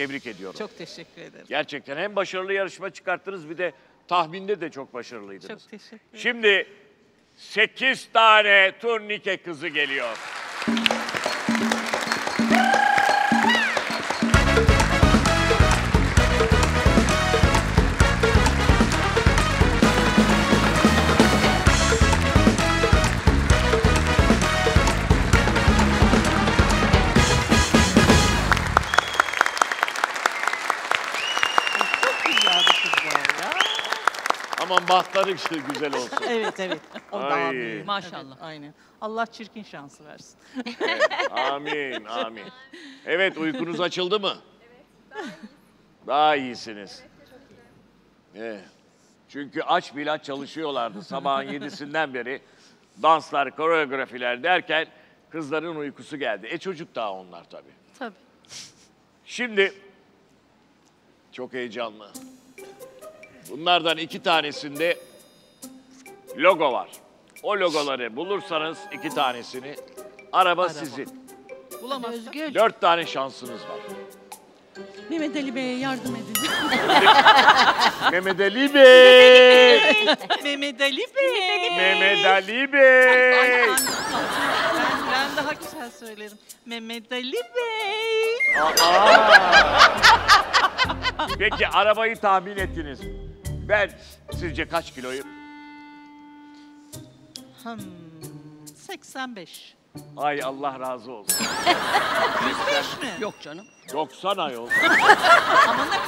Tebrik ediyorum. Çok teşekkür ederim. Gerçekten hem başarılı yarışma çıkarttınız, bir de tahminde de çok başarılıydınız. Çok teşekkür ederim. Şimdi 8 tane turnike kızı geliyor. Aman bahtları işte güzel olsun. Evet evet. O da amin. Maşallah. Evet, aynen. Allah çirkin şansı versin. Evet, amin amin. Evet, uykunuz açıldı mı? Evet. Daha iyisiniz. Evet. Çünkü aç bile çalışıyorlardı sabahın 7'sinden beri. Danslar, koreografiler derken kızların uykusu geldi. Çocuk daha onlar tabii. Tabii. Şimdi çok heyecanlı. Bunlardan 2 tanesinde logo var. O logoları bulursanız 2 tanesini araba sizin. Bulamazsın. 4 tane şansınız var. Mehmet Ali Bey'e yardım edin. Mehmet Ali Bey. Mehmet Ali Bey. Mehmet Ali Bey. Ben daha güzel söylerim. Mehmet Ali Bey. Peki arabayı tahmin ettiniz. Ben sizce kaç kiloyum? 85. Ay Allah razı olsun. 105 mi? Yok canım. 90 ayol.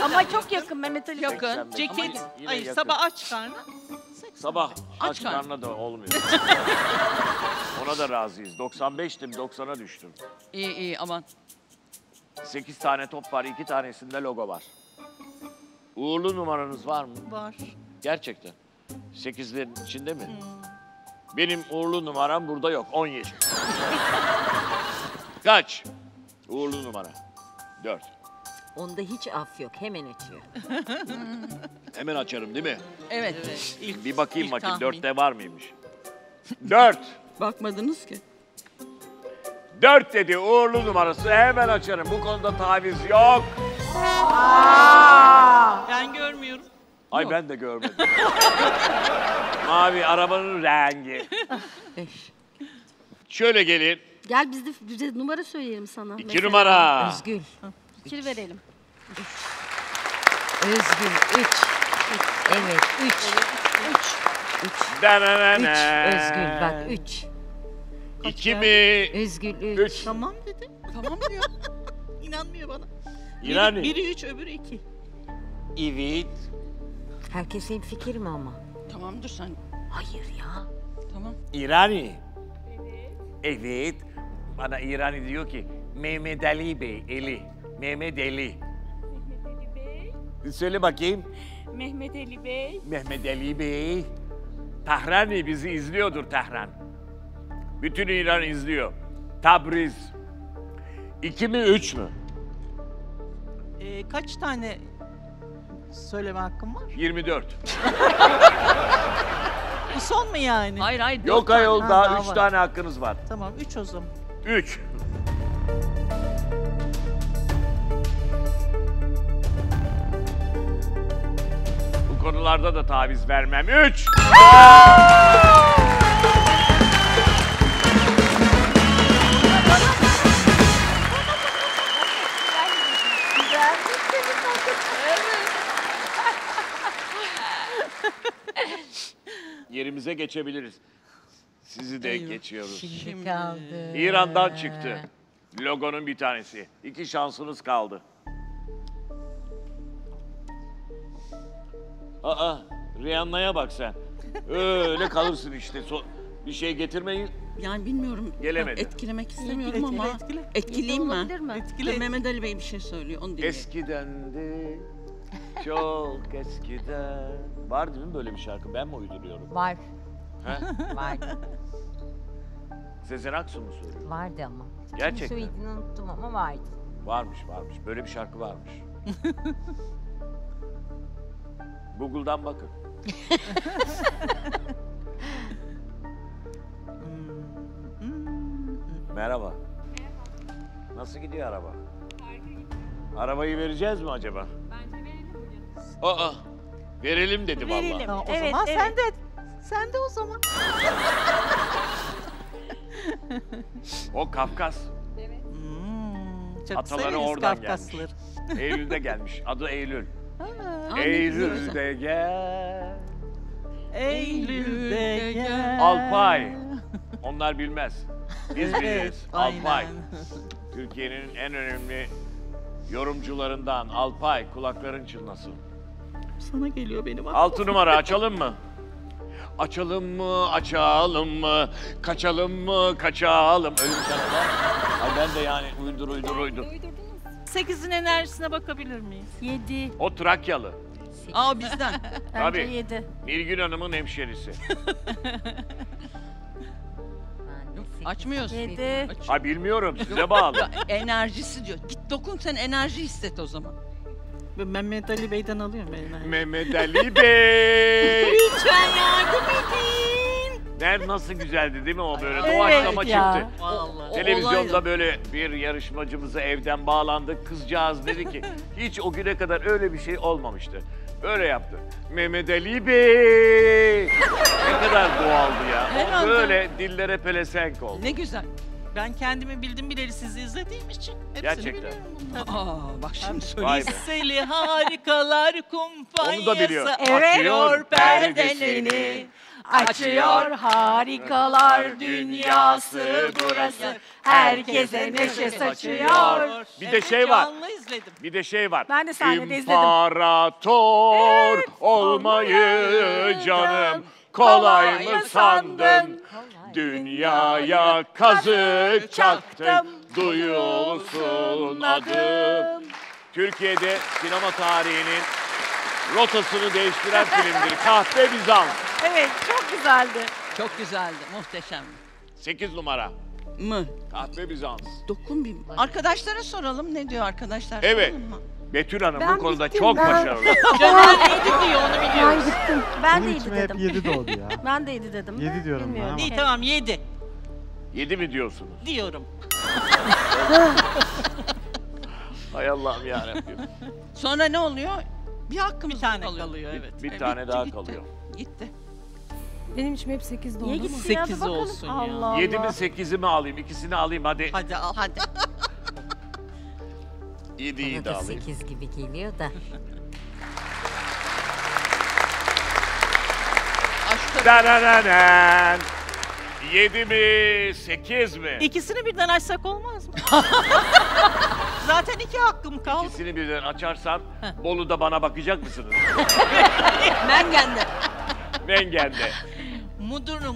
Ama çok yakın Mehmet Ali. Yakın. Ceket. Ay yakın. Sabah aç karnı. Sabah aç karnına da olmuyor. Ona da razıyız. 95'tim, 90'a düştüm. İyi iyi aman. 8 tane top var, 2 tanesinde logo var. Uğurlu numaranız var mı? Var. Gerçekten. 8'lerin içinde mi? Hmm. Benim uğurlu numaram burada yok. 17. Kaç? Uğurlu numara. 4. Onda hiç af yok. Hemen açıyor. Hemen açarım değil mi? Evet. Evet. Bir bakayım bakayım. 4'te var mıymış? 4. Bakmadınız ki. 4 dedi uğurlu numarası. Hemen açarım. Bu konuda taviz yok. Ben görmüyorum. Ay yok. Ben de görmedim. Mavi arabanın rengi. 5. Şöyle gelin. Gel biz de bize numara söyleyelim sana. 2 mesela. Numara. Özgül. 2 verelim. 3. Özgül 3. Evet 3. 3. 3. Özgül bak 3. 2 mi? Özgül 3. Tamam dedim. Tamam diyor. İnanmıyor bana. Yani. Biri 3, öbürü 2. Evet. Herkesin fikri mi ama? Tamamdır sen. Hayır ya. Tamam. İrani. Evet. Evet. Bana İrani diyor ki Mehmet Ali Bey, Eli. Mehmet Ali. Mehmet Ali Bey. Söyle bakayım. Mehmet Ali Bey. Mehmet Ali Bey. Tahran'i bizi izliyordur Tahran. Bütün İran izliyor. Tabriz. 2 mi 3 mü? Kaç tane söyleme hakkım var? 24. Bu son mu yani? Hayır hayır. Yok ayol daha 3 tane hakkınız var. Tamam 3 o zaman. 3. Bu konularda da taviz vermem. 3. Yerimize geçebiliriz. Sizi de geçiyoruz. Şimdi kaldı. İran'dan çıktı. Logonun bir tanesi. 2 şansınız kaldı. Aa, Rihanna'ya bak sen. Öyle kalırsın işte. Bir şey getirmeyin. Yani bilmiyorum. Gelemedi. Etkilemek istemiyorum ama. Etkileyim ben. Mehmet Ali Bey bir şey söylüyor. Onu dinleyelim. Eskiden de. Çok eskiden. Var değil mi böyle bir şarkı? Ben mi uyduruyorum? Var. He? Var. Sezen Aksu mu söylüyor? Vardı ama. Gerçekten. Kim söylediğini unuttum ama vardı. Varmış, varmış. Böyle bir şarkı varmış. Google'dan bakın. Merhaba. Merhaba. Nasıl gidiyor araba? Harika gidiyor. Arabayı vereceğiz mi acaba? Bence verelim mi? Aa, verelim dedi vallahi. Verelim. Ha, o evet, zaman evet. sen de o zaman. O Kafkas. Evet. Çok ataları oradan Kafkaslılar. Gelmiş. Eylül'de gelmiş. Adı Eylül. Ha, Eylül'de gel. Eylül'de gel. Alpay. Onlar bilmez. Biz evet, biliriz. Alpay. Türkiye'nin en önemli yorumcularından Alpay, kulakların çınlasın. Sana geliyor benim aklıma. 6 numara açalım mı? Açalım mı, açalım mı, kaçalım mı, kaçalım. Öyle bir şarkı var. Ay ben de yani uydur. 8'in enerjisine bakabilir miyiz? 7. O Trakyalı. 8. Aa bizden. Tabii. 7. Nilgün Hanım'ın hemşerisi. Açmıyorsun. Ha bilmiyorum, size bağlı. Enerjisi diyor. Git dokun sen, enerji hisset o zaman. Mehmet Ali Bey'den alıyorum enerji. Mehmet Ali Bey! Lütfen yardım edin! Nasıl güzeldi değil mi o böyle? Evet, doğaçlama çıktı. Vallahi. Televizyonda böyle bir yarışmacımıza evden bağlandı. Kızcağız dedi ki hiç o güne kadar öyle bir şey olmamıştı. Böyle yaptı. Mehmet Ali Bey! Ne kadar doğaldı ya. O böyle dillere pelesenk oldu. Ne güzel. Ben kendimi bildim bileli sizi izlediğim için. Hepsini gerçekten. Aa, bak şimdi söyleyeyim. Liseli harikalar kumpanyası açıyor perdelerini. Açıyor harikalar dünyası burası. Herkese neşe saçıyor. Bir de şey var. Bir de şey var. Ben de sahnede izledim. İmparator evet, olmayı canım kolay mı sandın? Dünyaya kazık çaktım, duyulsun adım. Türkiye'de sinema tarihinin rotasını değiştiren filmdir. Kahpe Bizans. Evet, çok güzeldi. Çok güzeldi, muhteşem. 8 numara. Mı? Kahpe Bizans. Dokun bir. Arkadaşlara soralım, ne diyor arkadaşlar? Evet. Betül Hanım ben bu konuda gittim, çok başarılı. Caner neydi diyor, onu biliyoruz. Ben gittim. Ben de 7 dedim. 7 de oldu ya. Ben de 7 dedim. 7 diyorum ben. İyi tamam 7. 7 mi diyorsunuz? Diyorum. Hay Allah'ım yarabbim. Sonra ne oluyor? Bir hakkımız bir tane kalıyor. Evet. Bir tane bitti, daha bitti. Kalıyor. Gitti. Benim için hep 8 doğdu. 8 olsun ya. Allah 7 mi 8'i mi alayım? İkisini alayım hadi. Hadi al hadi. 7'yi de alayım. 8 gibi geliyor da. Danananan. 7 mi 8 mi? İkisini birden açsak olmaz mı? Zaten 2 hakkım kaldı. İkisini birden açarsam Bolu'da bana bakacak mısınız? Mengen'de. Mengen'de. Mudurnu.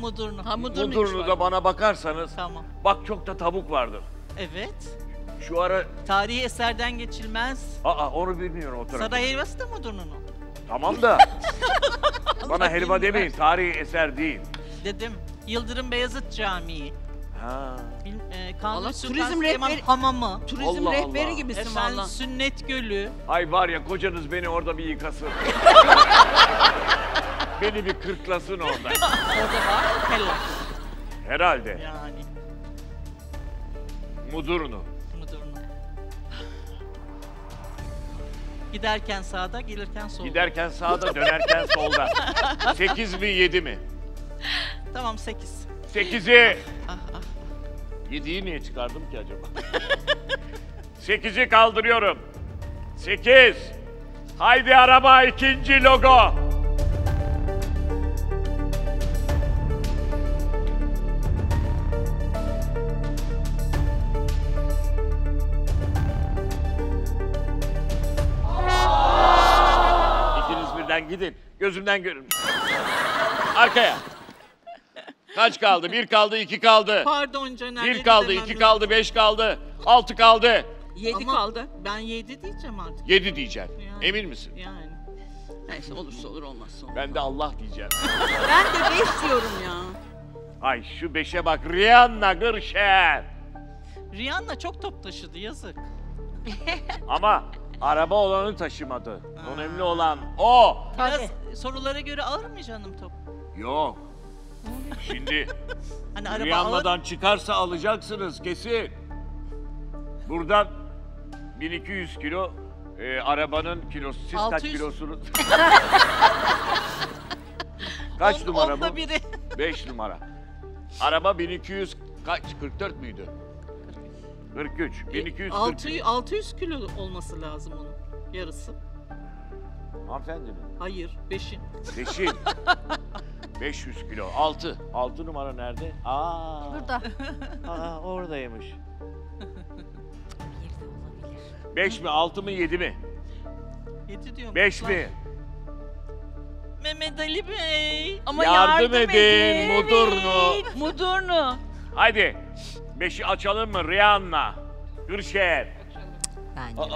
Ha, Mudurnu'da var. Bana bakarsanız tamam. Bak çok da tavuk vardır. Evet. Şu ara... Tarihi eserden geçilmez. Aa onu bilmiyorum o tarafta. Saray helvası da Mudurnu'nun. Tamam da. Bana helva demeyin, tarihi eser değil. Dedim, Yıldırım Beyazıt Camii. Ha. Kanuni Sultan Süleyman Hamamı. Turizm Allah rehberi Allah. Gibisin efendim, valla. Sünnet Gölü. Ay var ya kocanız beni orada bir yıkasın. Beni bir kırklasın orada. Orada var helva. Herhalde. Yani. Mudurnu. Giderken sağda, gelirken solda. Giderken sağda, dönerken solda. 8 mi, 7 mi? Tamam, 8. 8'i! 7'yi niye çıkardım ki acaba? 8'i kaldırıyorum. 8! Haydi araba, 2. logo! Gidin. Gözümden görün. Arkaya. Kaç kaldı? 1 kaldı, 2 kaldı. Pardon Caner. 1 kaldı, 2 kaldı, 5 kaldı, 6 kaldı. 7 kaldı. Ben 7 diyeceğim artık. 7 diyeceğim. Yani. Emin misin? Yani. Neyse olursa olur olmazsa olmaz. Ben de Allah diyeceğim. Ben de 5 diyorum ya. Ay şu 5'e bak. Rihanna Gürşen. Rihanna çok top taşıdı yazık. Ama... Araba olanı taşımadı. Aa. Önemli olan o. Biraz sorulara göre alır mı canım top? Yok. Şimdi hani Rihanna'dan çıkarsa alacaksınız kesin. Buradan 1200 kilo arabanın kilosu, siz 600. Kaç kilosunuz? Kaç numara bu? 5 numara. Araba 1200 kaç? 44 müydü? 43. 1243. 600 kilo olması lazım onun yarısı. Hanımefendi mi? Hayır, 5'in. 5'in. 500 kilo. 6. 6 numara nerede? Aa. Burada. Aa, oradaymış. 5 mi, 6 mı, 7 mi? 7 diyorum. 5 mi? Mehmet Ali Bey. Ama yardım edin. Mudurnu. Hadi. 5'i açalım mı? Rihanna. Gürşehir. Bence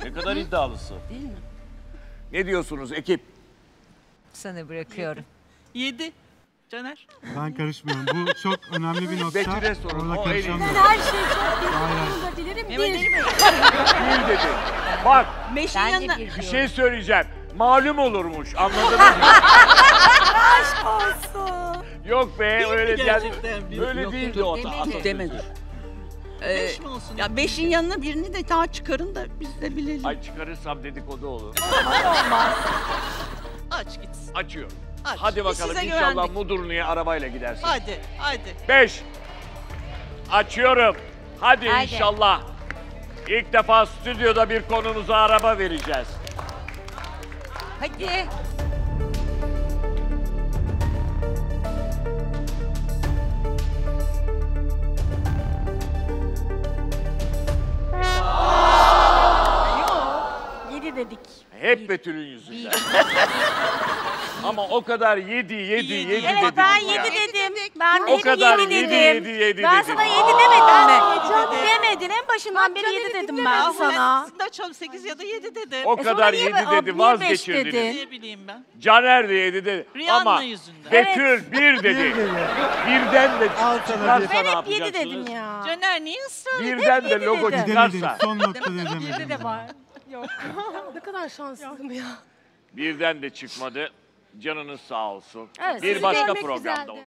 5. Ne kadar iddialısı. Değil mi? Ne diyorsunuz ekip? Sana bırakıyorum. 7. Caner. Ben karışmıyorum. Bu çok önemli bir nokta. Betül'e sorun. O eli. Ben her şeyi çok dilerim. Bir dedi. Bak. Meşin yanına. Bir şey söyleyeceğim. Malum olurmuş. Anladınız mı? Aşk olsun. Yok be. Öyle değildi o. Demedi. Beş mi olsun? Ya 5'in yanına birini de daha çıkarın da biz de bilelim. Ay çıkarırsam dedikodu olur. Olmaz. Aç gitsin. Açıyorum. Aç. Hadi bakalım inşallah güvendik. Mudurnu'ya arabayla gidersin. Hadi. 5. Açıyorum. Hadi inşallah. İlk defa stüdyoda bir konumuza araba vereceğiz. Hadi. Dedik. Hep Betül'ün yüzünden. Ama o kadar yedi evet, dedim. Ben 7 dedim. Ben o kadar yedi dedim. Ben sana 7 demedim mi? Demedin en başından beri 7 dedim ben sana. Sizin de açalım 8 ya da 7 dedim. O kadar 7 dedi, vazgeçirdiniz. Ne bileyim ben. Caner de 7 dedi. Ama Betül 1 dedi. Birden de çıkarsa ne yapacaksınız? Ben hep 7 dedim ya. Caner niye ısrar edin? Birden de logo çıkarsa. Son noktada demedim. 7 de var. Yok. Ne kadar şanslıyım ya. Birden de çıkmadı. Canınız sağ olsun. Evet, bir başka programda. Güzeldi.